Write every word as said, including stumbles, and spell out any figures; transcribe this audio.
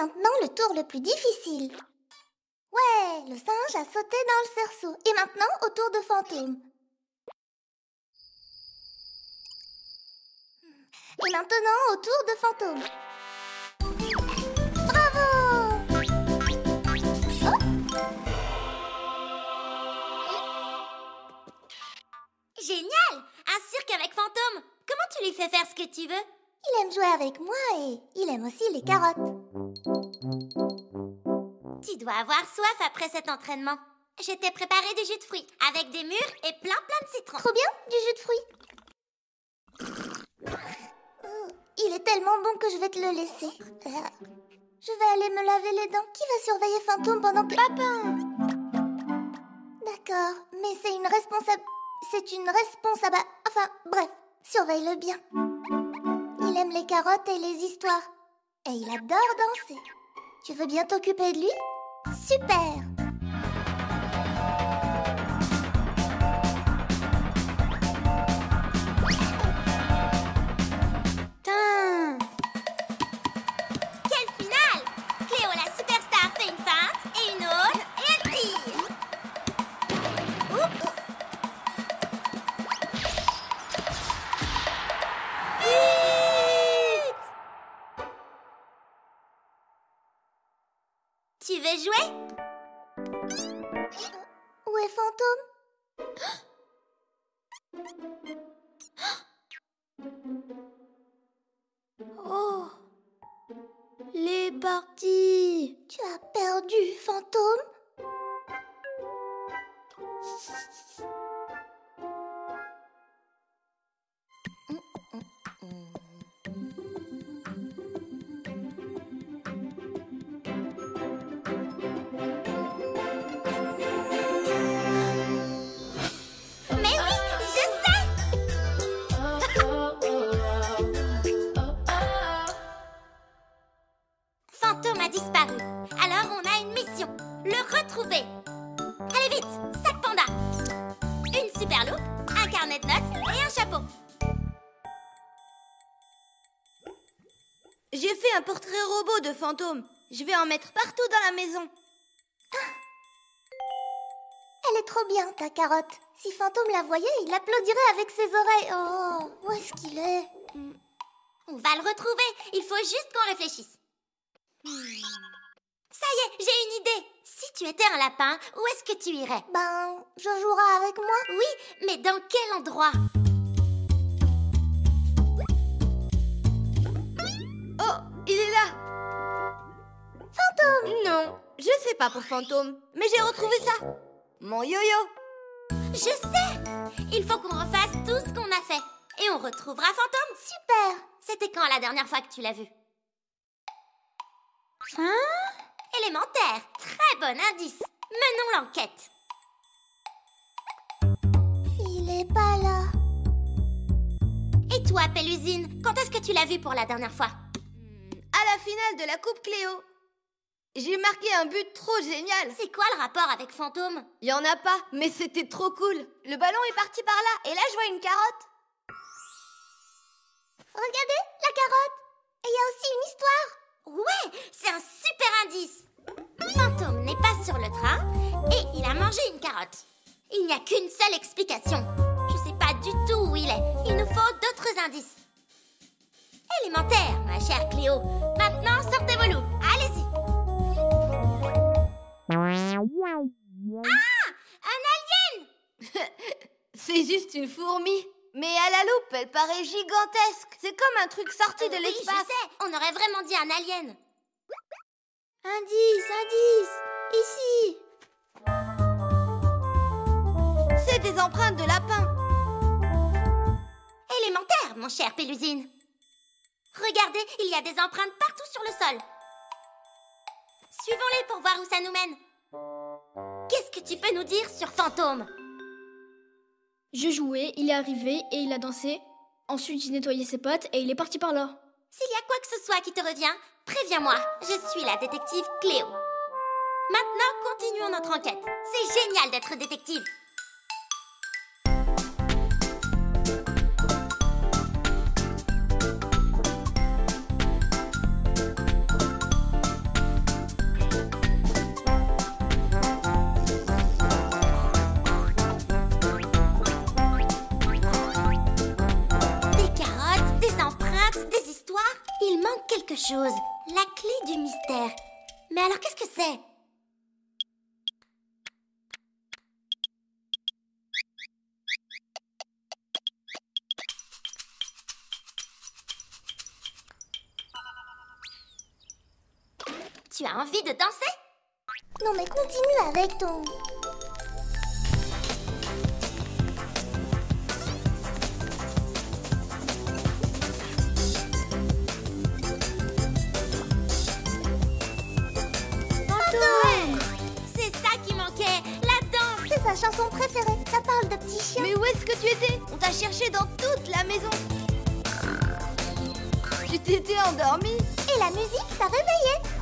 maintenant le tour le plus difficile. Ouais, le singe a sauté dans le cerceau. Et maintenant, au tour de Fantôme. Et maintenant, au tour de Fantôme. Bravo! Oh! Génial! Un cirque avec Fantôme! Comment tu lui fais faire ce que tu veux? Il aime jouer avec moi et il aime aussi les carottes. Tu dois avoir soif après cet entraînement. Je t'ai préparé du jus de fruits avec des mûres et plein plein de citrons. Trop bien, du jus de fruits. Oh, il est tellement bon que je vais te le laisser. Je vais aller me laver les dents. Qui va surveiller Fantôme pendant que... Papa! D'accord, mais c'est une responsable... C'est une responsable... Enfin, bref, surveille-le bien. Il aime les carottes et les histoires. Et il adore danser. Tu veux bien t'occuper de lui? Super! Tain. Quelle finale! Cléo la superstar fait une feinte et une autre et elle tire. Oups! Tu veux jouer? Où est Fantôme? Oh! Il est parti! Tu as perdu, Fantôme? Un portrait robot de Fantôme. Je vais en mettre partout dans la maison. Ah. Elle est trop bien, ta carotte. Si Fantôme la voyait, il applaudirait avec ses oreilles. Oh, où est-ce qu'il est? On va le retrouver. Il faut juste qu'on réfléchisse. Ça y est, j'ai une idée. Si tu étais un lapin, où est-ce que tu irais? Ben, je jouerais avec moi. Oui, mais dans quel endroit? Il est là! Fantôme! Non, je sais pas pour Fantôme, mais j'ai retrouvé ça! Mon yo-yo! Je sais! Il faut qu'on refasse tout ce qu'on a fait, et on retrouvera Fantôme! Super! C'était quand la dernière fois que tu l'as vu? Hein? Élémentaire! Très bon indice! Menons l'enquête! Il est pas là! Et toi, Pélusine, quand est-ce que tu l'as vu pour la dernière fois? À la finale de la Coupe Cléo. J'ai marqué un but trop génial. C'est quoi le rapport avec Fantôme? Y en a pas, mais c'était trop cool. Le ballon est parti par là, et là je vois une carotte. Regardez, la carotte. Et il y a aussi une histoire. Ouais, c'est un super indice. Fantôme n'est pas sur le train, et il a mangé une carotte. Il n'y a qu'une seule explication. Je sais pas du tout où il est. Il nous faut d'autres indices. Élémentaire, ma chère Cléo. Maintenant, sortez vos loups. Allez-y. Ah! Un alien! C'est juste une fourmi. Mais à la loupe, elle paraît gigantesque. C'est comme un truc sorti de l'espace. Oui, je sais. On aurait vraiment dit un alien. Indice, indice. Ici. C'est des empreintes de lapin. Élémentaire, mon cher Pélusine. Regardez, il y a des empreintes partout sur le sol. Suivons-les pour voir où ça nous mène. Qu'est-ce que tu peux nous dire sur Fantôme? Je jouais, il est arrivé et il a dansé. Ensuite, j'ai nettoyé ses pattes et il est parti par là. S'il y a quoi que ce soit qui te revient, préviens-moi. Je suis la détective Cléo. Maintenant, continuons notre enquête. C'est génial d'être détective. chose, la clé du mystère. Mais alors qu'est-ce que c'est? Tu as envie de danser? Non mais continue avec ton... Fantôme! C'est ça qui manquait, la danse! C'est sa chanson préférée, ça parle de petits chiens. Mais où est-ce que tu étais? On t'a cherché dans toute la maison. Tu t'étais endormie. Et la musique t'a réveillée.